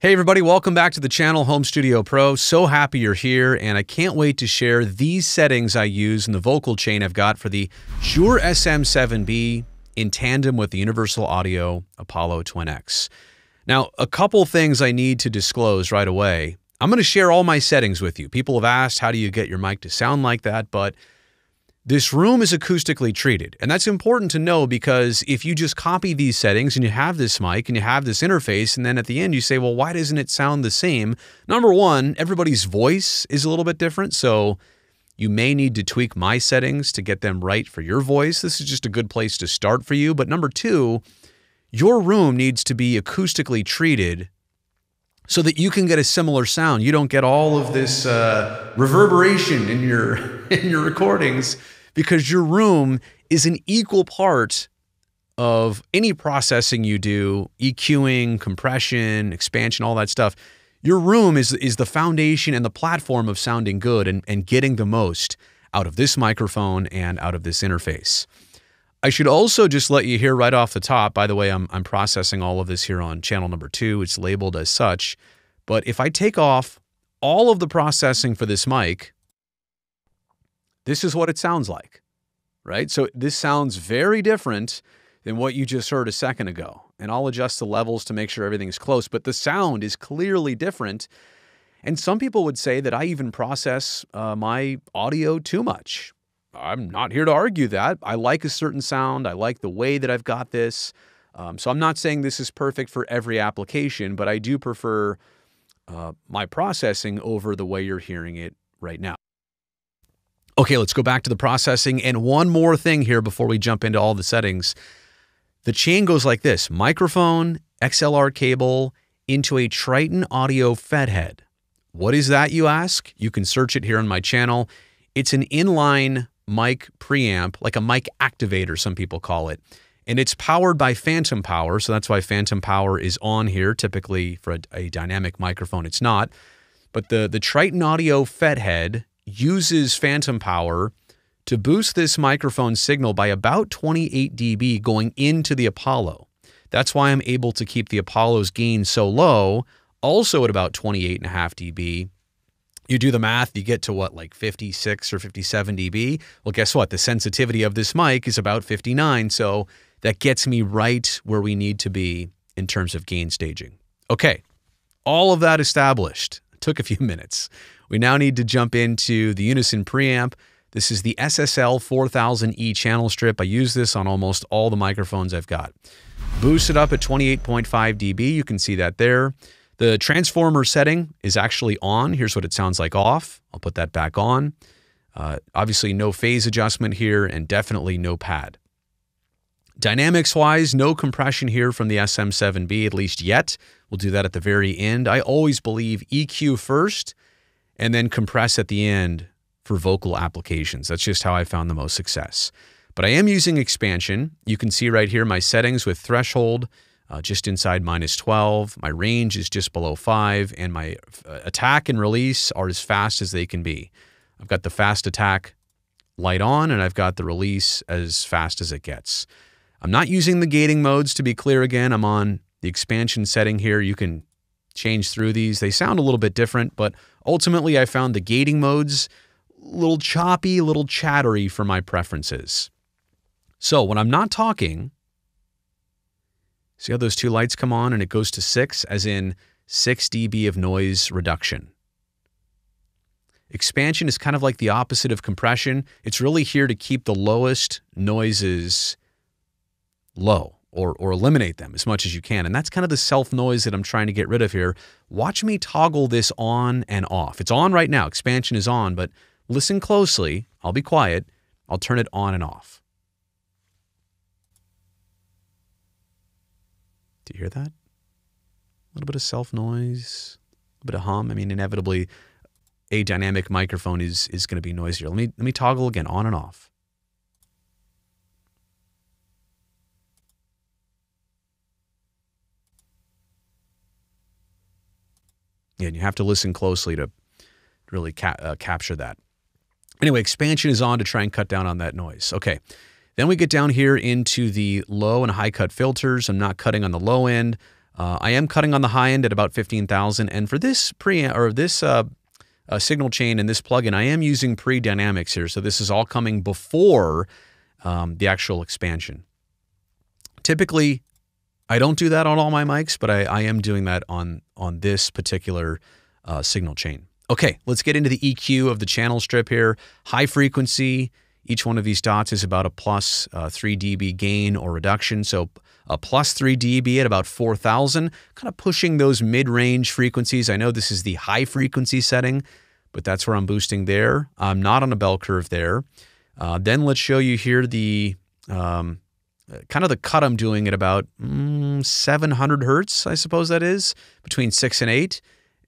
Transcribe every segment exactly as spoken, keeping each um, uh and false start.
Hey everybody, welcome back to the channel Home Studio Pro. So happy you're here, and I can't wait to share these settings I use in the vocal chain I've got for the Shure S M seven B in tandem with the Universal Audio Apollo Twin X. Now, a couple things I need to disclose right away. I'm going to share all my settings with you. People have asked, how do you get your mic to sound like that? But this room is acoustically treated, and that's important to know, because if you just copy these settings and you have this mic and you have this interface, and then at the end you say, well, why doesn't it sound the same? Number one, everybody's voice is a little bit different, so you may need to tweak my settings to get them right for your voice. This is just a good place to start for you. But number two, your room needs to be acoustically treated so that you can get a similar sound. You don't get all of this uh, reverberation in your, in your recordings, because your room is an equal part of any processing you do, EQing, compression, expansion, all that stuff. Your room is, is the foundation and the platform of sounding good and, and getting the most out of this microphone and out of this interface. I should also just let you hear right off the top, by the way, I'm, I'm processing all of this here on channel number two. It's labeled as such. But if I take off all of the processing for this mic, this is what it sounds like, right? So this sounds very different than what you just heard a second ago. And I'll adjust the levels to make sure everything's close, but the sound is clearly different. And some people would say that I even process uh, my audio too much. I'm not here to argue that. I like a certain sound. I like the way that I've got this. Um, so I'm not saying this is perfect for every application, but I do prefer uh, my processing over the way you're hearing it right now. Okay, let's go back to the processing. And one more thing here before we jump into all the settings. The chain goes like this: microphone, X L R cable, into a Triton Audio Fethead. What is that, you ask? You can search it here on my channel. It's an inline mic preamp, like a mic activator, some people call it. And it's powered by phantom power, so that's why phantom power is on here. Typically, for a, a dynamic microphone, it's not. But the, the Triton Audio Fethead uses phantom power to boost this microphone signal by about twenty-eight decibels going into the Apollo. That's why I'm able to keep the Apollo's gain so low, also at about twenty-eight and a half decibels. You do the math, you get to what, like fifty-six or fifty-seven decibels? Well, guess what? The sensitivity of this mic is about fifty-nine, so that gets me right where we need to be in terms of gain staging. Okay, all of that established. It took a few minutes. We now need to jump into the Unison preamp. This is the S S L four thousand E channel strip. I use this on almost all the microphones I've got. Boost it up at twenty-eight point five decibels. You can see that there. The transformer setting is actually on. Here's what it sounds like off. I'll put that back on. Uh, obviously, no phase adjustment here, and definitely no pad. Dynamics-wise, no compression here from the S M seven B, at least yet. We'll do that at the very end. I always believe E Q first, and then compress at the end for vocal applications. That's just how I found the most success. But I am using expansion. You can see right here my settings with threshold uh, just inside minus twelve. My range is just below five, and my uh, attack and release are as fast as they can be. I've got the fast attack light on, and I've got the release as fast as it gets. I'm not using the gating modes, to be clear again. I'm on the expansion setting here. You can change through these. They sound a little bit different, but ultimately I found the gating modes a little choppy, a little chattery for my preferences. So when I'm not talking, see how those two lights come on and it goes to six, as in six decibels of noise reduction. Expansion is kind of like the opposite of compression. It's really here to keep the lowest noises low, or or eliminate them as much as you can. And that's kind of the self-noise that I'm trying to get rid of here. Watch me toggle this on and off. It's on right now. Expansion is on, but listen closely. I'll be quiet. I'll turn it on and off. Do you hear that? A little bit of self-noise, a bit of hum. I mean, inevitably, a dynamic microphone is, is going to be noisier. Let me, let me toggle again, on and off. Yeah, and you have to listen closely to really ca uh, capture that. Anyway, expansion is on to try and cut down on that noise. Okay, then we get down here into the low and high cut filters. I'm not cutting on the low end. Uh, I am cutting on the high end at about fifteen thousand, and for this pre or this uh, uh, signal chain and this plugin, I am using pre-dynamics here, so this is all coming before um, the actual expansion. Typically, I don't do that on all my mics, but I, I am doing that on on this particular uh, signal chain. Okay, let's get into the E Q of the channel strip here. High frequency. Each one of these dots is about a plus uh, three D B gain or reduction. So a plus three D B at about four thousand, kind of pushing those mid-range frequencies. I know this is the high frequency setting, but that's where I'm boosting there. I'm not on a bell curve there. Uh, then let's show you here the um, kind of the cut I'm doing at about mm, seven hundred hertz, I suppose that is, between six and eight.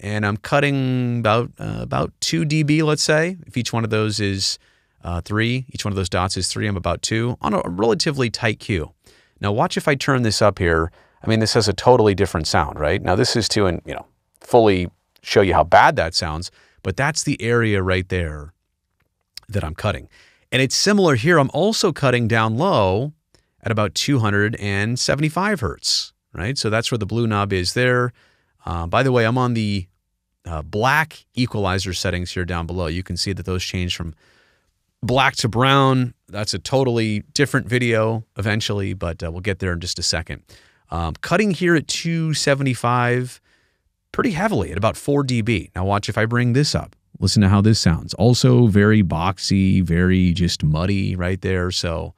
And I'm cutting about, uh, about two D B, let's say, if each one of those is... Uh, three, each one of those dots is three, I'm about two, on a relatively tight cue. Now watch if I turn this up here. I mean, this has a totally different sound, right? Now this is to, and you know, fully show you how bad that sounds, but that's the area right there that I'm cutting. And it's similar here. I'm also cutting down low at about two hundred seventy-five hertz, right? So that's where the blue knob is there. Uh, by the way, I'm on the uh, black equalizer settings here down below. You can see that those change from black to brown. That's a totally different video eventually, but uh, we'll get there in just a second. Um, cutting here at two seventy-five pretty heavily at about four D B. Now watch if I bring this up. Listen to how this sounds. Also very boxy, very just muddy right there. So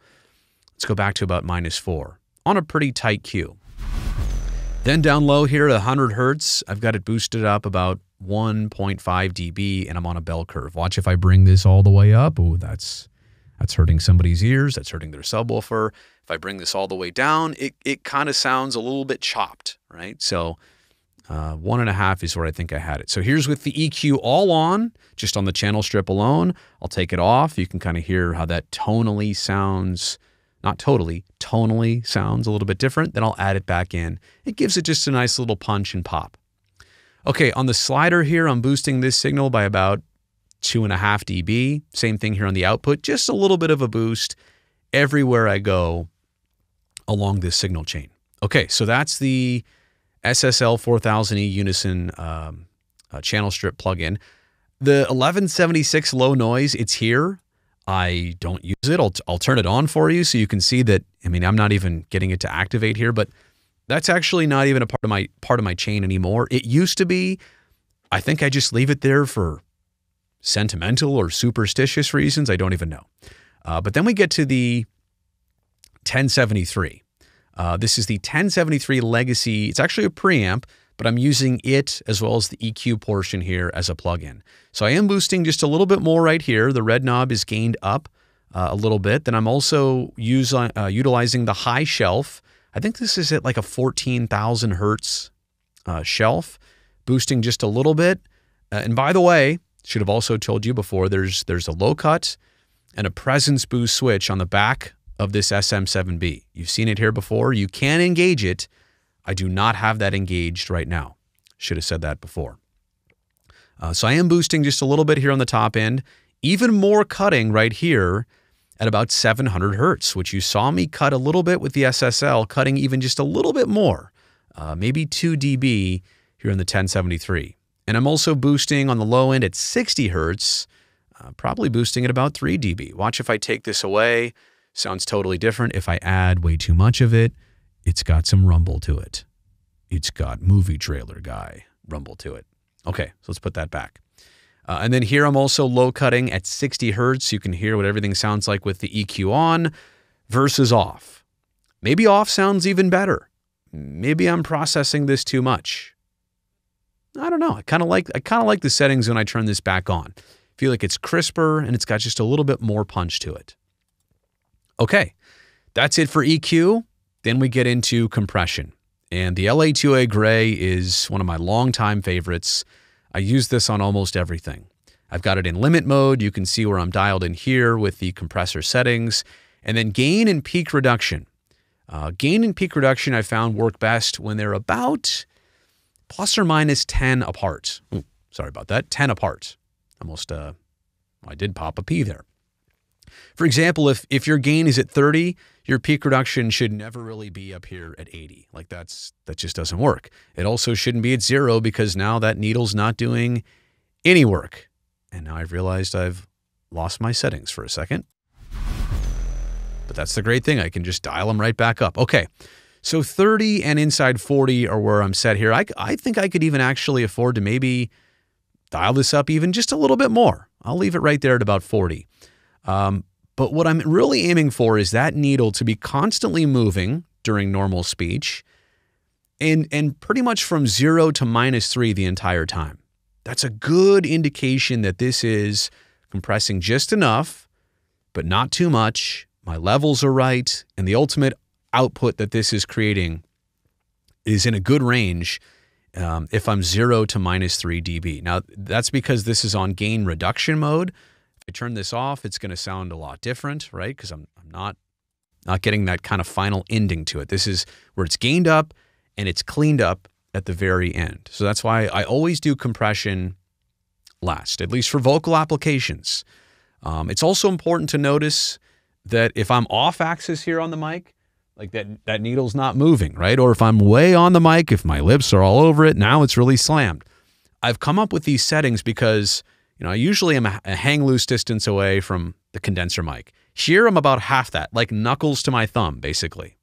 let's go back to about minus four on a pretty tight cue. Then down low here at one hundred hertz, I've got it boosted up about one point five D B, and I'm on a bell curve. Watch if I bring this all the way up. Oh, that's that's hurting somebody's ears. That's hurting their subwoofer. If I bring this all the way down, it, it kind of sounds a little bit chopped, right? So uh, one and a half is where I think I had it. So here's with the E Q all on, just on the channel strip alone. I'll take it off. You can kind of hear how that tonally sounds, not totally, tonally sounds a little bit different. Then I'll add it back in. It gives it just a nice little punch and pop. Okay, on the slider here, I'm boosting this signal by about two and a half dB. Same thing here on the output, just a little bit of a boost everywhere I go along this signal chain. Okay, so that's the S S L four thousand E Unison um, uh, channel strip plugin. The eleven seventy-six low noise, it's here. I don't use it. I'll, I'll turn it on for you so you can see that, I mean, I'm not even getting it to activate here, but that's actually not even a part of my part of my chain anymore. It used to be. I think I just leave it there for sentimental or superstitious reasons. I don't even know. Uh, but then we get to the ten seventy-three. Uh, this is the ten seventy-three Legacy. It's actually a preamp, but I'm using it as well as the E Q portion here as a plugin. So I am boosting just a little bit more right here. The red knob is gained up uh, a little bit. Then I'm also use, uh, utilizing the high shelf. I think this is at like a fourteen thousand hertz uh, shelf, boosting just a little bit. Uh, and by the way, should have also told you before, there's there's a low cut and a presence boost switch on the back of this S M seven B. You've seen it here before. You can engage it. I do not have that engaged right now. Should have said that before. Uh, so I am boosting just a little bit here on the top end. Even more cutting right here at about seven hundred hertz, which you saw me cut a little bit with the S S L, cutting even just a little bit more, uh, maybe two D B here in the ten seventy-three. And I'm also boosting on the low end at sixty hertz, uh, probably boosting at about three D B. Watch if I take this away, sounds totally different. If I add way too much of it, it's got some rumble to it. It's got movie trailer guy rumble to it. Okay, so let's put that back. Uh, and then here I'm also low cutting at sixty hertz. You can hear what everything sounds like with the E Q on versus off. Maybe off sounds even better. Maybe I'm processing this too much. I don't know. I kind of like I kind of like the settings when I turn this back on. I feel like it's crisper and it's got just a little bit more punch to it. Okay, that's it for E Q. Then we get into compression. And the L A two A gray is one of my longtime favorites. I use this on almost everything. I've got it in limit mode. You can see where I'm dialed in here with the compressor settings. And then gain and peak reduction. Uh, gain and peak reduction I found work best when they're about plus or minus ten apart. Ooh, sorry about that, ten apart. Almost, uh, I did pop a P there. For example, if, if your gain is at thirty, your peak reduction should never really be up here at eighty. Like that's, that just doesn't work. It also shouldn't be at zero because now that needle's not doing any work. And now I've realized I've lost my settings for a second. But that's the great thing. I can just dial them right back up. Okay. So thirty and inside forty are where I'm set here. I, I think I could even actually afford to maybe dial this up even just a little bit more. I'll leave it right there at about forty. Um, but what I'm really aiming for is that needle to be constantly moving during normal speech and, and pretty much from zero to minus three the entire time. That's a good indication that this is compressing just enough, but not too much. My levels are right, and the ultimate output that this is creating is in a good range um, if I'm zero to minus three dB. Now, that's because this is on gain reduction mode. If I turn this off, it's going to sound a lot different, right? Because I'm, I'm not, not getting that kind of final ending to it. This is where it's gained up and it's cleaned up at the very end. So that's why I always do compression last, at least for vocal applications. Um, it's also important to notice that if I'm off axis here on the mic, like that, that needle's not moving, right? Or if I'm way on the mic, if my lips are all over it, now it's really slammed. I've come up with these settings because, you know, I usually am a hang loose distance away from the condenser mic. Here I'm about half that, like knuckles to my thumb, basically.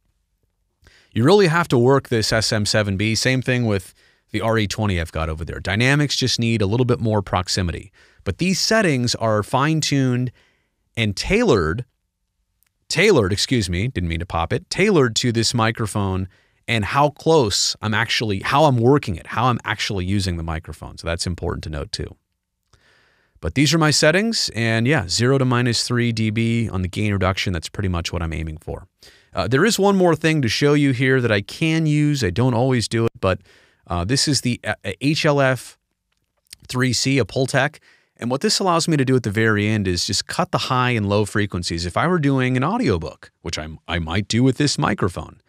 You really have to work this S M seven B. Same thing with the R E twenty I've got over there. Dynamics just need a little bit more proximity. But these settings are fine-tuned and tailored Tailored, excuse me, didn't mean to pop it, tailored to this microphone and how close I'm actually, how I'm working it, how I'm actually using the microphone. So that's important to note too. But these are my settings, and yeah, zero to minus three dB on the gain reduction. That's pretty much what I'm aiming for. Uh, there is one more thing to show you here that I can use. I don't always do it, but uh, this is the H L F three C, a Pultec. And what this allows me to do at the very end is just cut the high and low frequencies. If I were doing an audiobook, which I'm, I might do with this microphone,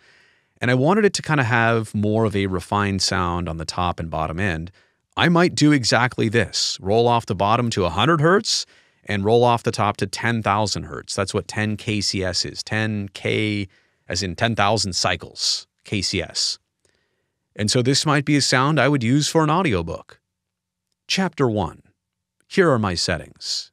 and I wanted it to kind of have more of a refined sound on the top and bottom end, I might do exactly this. Roll off the bottom to one hundred hertz and roll off the top to ten thousand hertz. That's what ten K C S is, ten K as in ten thousand cycles, K C S. And so this might be a sound I would use for an audiobook. Chapter one. Here are my settings.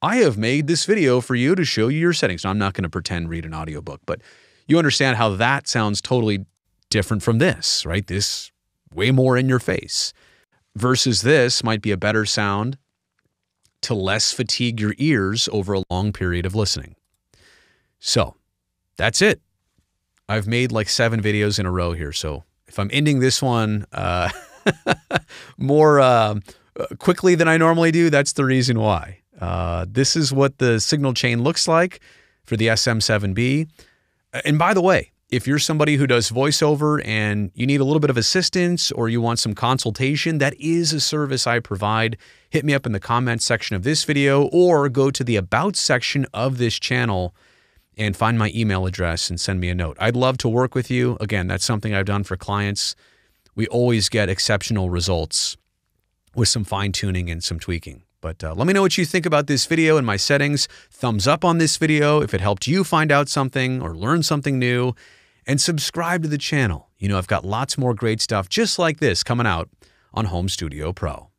I have made this video for you to show you your settings. Now, I'm not going to pretend read an audiobook, but you understand how that sounds totally different from this, right? This way more in your face versus this might be a better sound to less fatigue your ears over a long period of listening. So that's it. I've made like seven videos in a row here. So if I'm ending this one uh, more... Uh, Uh, quickly than I normally do, that's the reason why. Uh, this is what the signal chain looks like for the S M seven B. And by the way, if you're somebody who does voiceover and you need a little bit of assistance or you want some consultation, that is a service I provide. Hit me up in the comments section of this video or go to the About section of this channel and find my email address and send me a note. I'd love to work with you. Again, that's something I've done for clients. We always get exceptional results with some fine tuning and some tweaking. But uh, let me know what you think about this video and my settings. Thumbs up on this video if it helped you find out something or learn something new, and subscribe to the channel. You know, I've got lots more great stuff just like this coming out on Home Studio Pro.